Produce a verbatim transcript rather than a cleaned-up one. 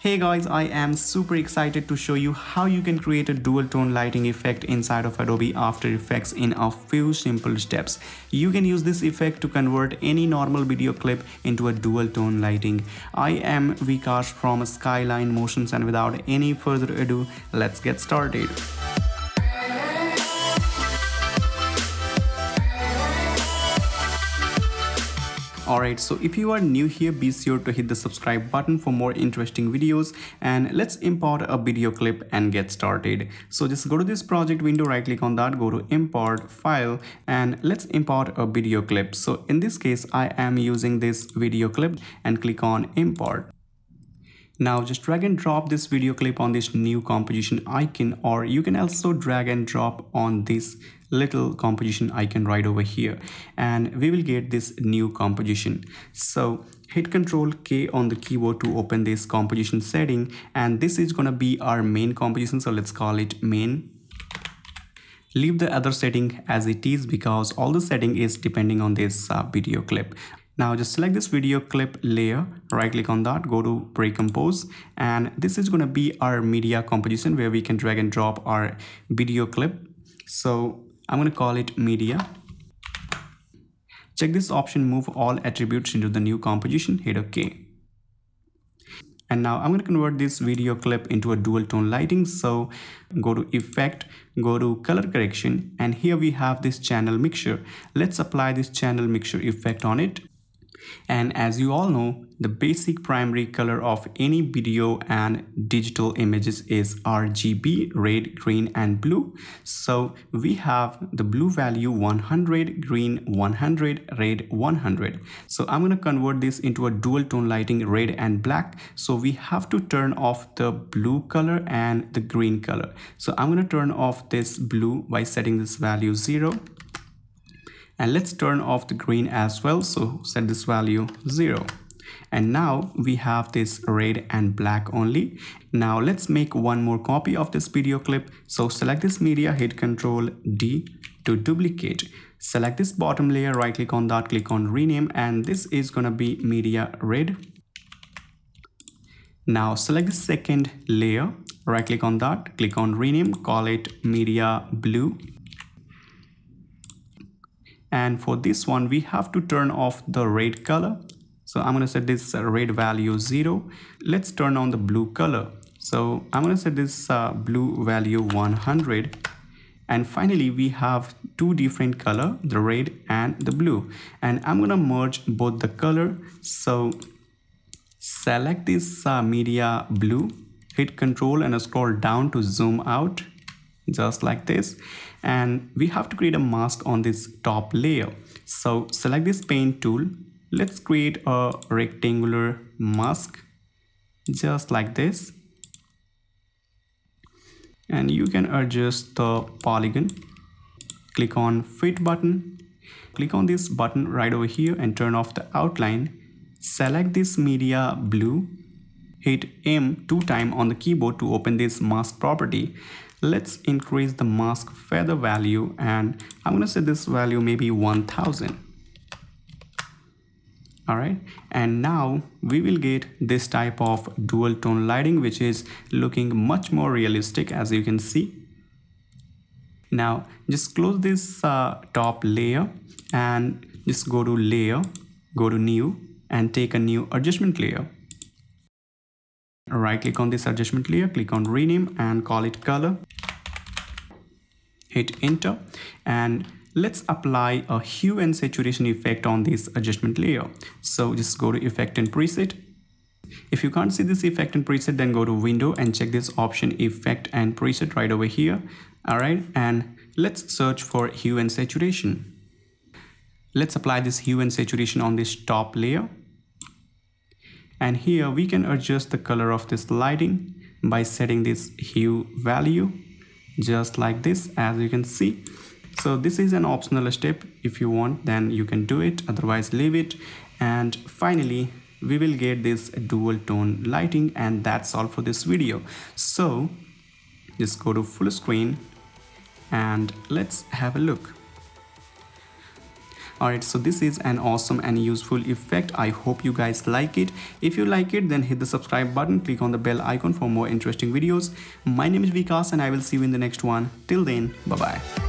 Hey guys, I am super excited to show you how you can create a dual tone lighting effect inside of Adobe After Effects in a few simple steps. You can use this effect to convert any normal video clip into a dual tone lighting. I am Vikas from Skyline Motions, and without any further ado, let's get started. Alright, so if you are new here, be sure to hit the subscribe button for more interesting videos, and let's import a video clip and get started. So just go to this project window, right click on that, go to import file, and let's import a video clip. So in this case, I am using this video clip and click on import. Now just drag and drop this video clip on this new composition icon, or you can also drag and drop on this little composition icon right over here, and we will get this new composition. So hit control K on the keyboard to open this composition setting, and this is gonna be our main composition, so let's call it main. Leave the other setting as it is because all the setting is depending on this uh, video clip. Now just select this video clip layer, right click on that, go to pre-compose, and this is gonna be our media composition where we can drag and drop our video clip. So I'm gonna call it media. Check this option, move all attributes into the new composition, hit OK. And now I'm gonna convert this video clip into a dual tone lighting. So go to effect, go to color correction, and here we have this channel mixture. Let's apply this channel mixture effect on it. And as you all know, the basic primary color of any video and digital images is R G B, red, green, and blue. So we have the blue value one hundred, green one hundred, red one hundred. So I'm going to convert this into a dual tone lighting, red and black. So we have to turn off the blue color and the green color. So I'm going to turn off this blue by setting this value zero. And let's turn off the green as well. So set this value zero. And now we have this red and black only. Now let's make one more copy of this video clip. So select this media, hit control D to duplicate. Select this bottom layer, right click on that, click on rename, and this is gonna be media red. Now select the second layer, right click on that, click on rename, call it media blue. And for this one, we have to turn off the red color. So I'm going to set this red value zero. Let's turn on the blue color. So I'm going to set this uh, blue value one hundred. And finally, we have two different colors, the red and the blue. And I'm going to merge both the color. So select this uh, media blue, hit control and scroll down to zoom out, just like this. And we have to create a mask on this top layer. So select this paint tool. Let's create a rectangular mask, just like this. And you can adjust the polygon. Click on fit button. Click on this button right over here and turn off the outline. Select this media blue. Hit M two times on the keyboard to open this mask property. Let's increase the mask feather value, and I'm going to set this value maybe one thousand. All right, and now we will get this type of dual tone lighting, which is looking much more realistic, as you can see. Now just close this uh, top layer and just go to layer, go to new, and take a new adjustment layer. Right click on this adjustment layer, click on rename and call it color. Hit enter, and let's apply a hue and saturation effect on this adjustment layer. So just go to effect and preset. If you can't see this effect and preset, then go to window and check this option effect and preset right over here. All right, and let's search for hue and saturation. Let's apply this hue and saturation on this top layer. And here we can adjust the color of this lighting by setting this hue value, just like this, as you can see. So this is an optional step. If you want, then you can do it, otherwise leave it. And finally, we will get this dual tone lighting, and that's all for this video. So just go to full screen and let's have a look. Alright, so this is an awesome and useful effect. I hope you guys like it. If you like it, then hit the subscribe button, click on the bell icon for more interesting videos. My name is Vikas and I will see you in the next one. Till then, bye bye.